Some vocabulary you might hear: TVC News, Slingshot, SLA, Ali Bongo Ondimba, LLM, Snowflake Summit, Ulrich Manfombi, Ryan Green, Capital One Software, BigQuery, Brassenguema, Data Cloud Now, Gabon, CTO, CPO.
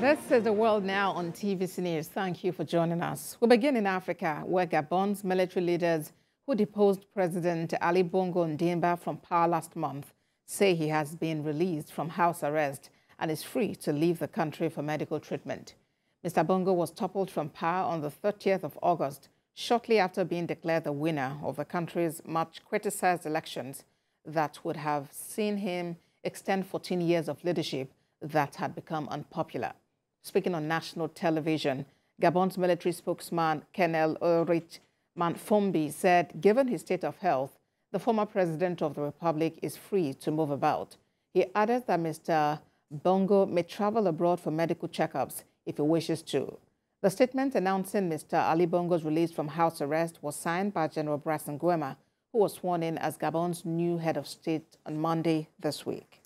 This is The World Now on TVC News. Thank you for joining us. We'll begin in Africa, where Gabon's military leaders who deposed President Ali Bongo Ondimba from power last month say he has been released from house arrest and is free to leave the country for medical treatment. Mr. Bongo was toppled from power on the 30th of August, shortly after being declared the winner of the country's much-criticized elections that would have seen him extend 14 years of leadership that had become unpopular. Speaking on national television, Gabon's military spokesman, Colonel Ulrich Manfombi, said given his state of health, the former president of the republic is free to move about. He added that Mr. Bongo may travel abroad for medical checkups if he wishes to. The statement announcing Mr. Ali Bongo's release from house arrest was signed by General Brassenguema, who was sworn in as Gabon's new head of state on Monday this week.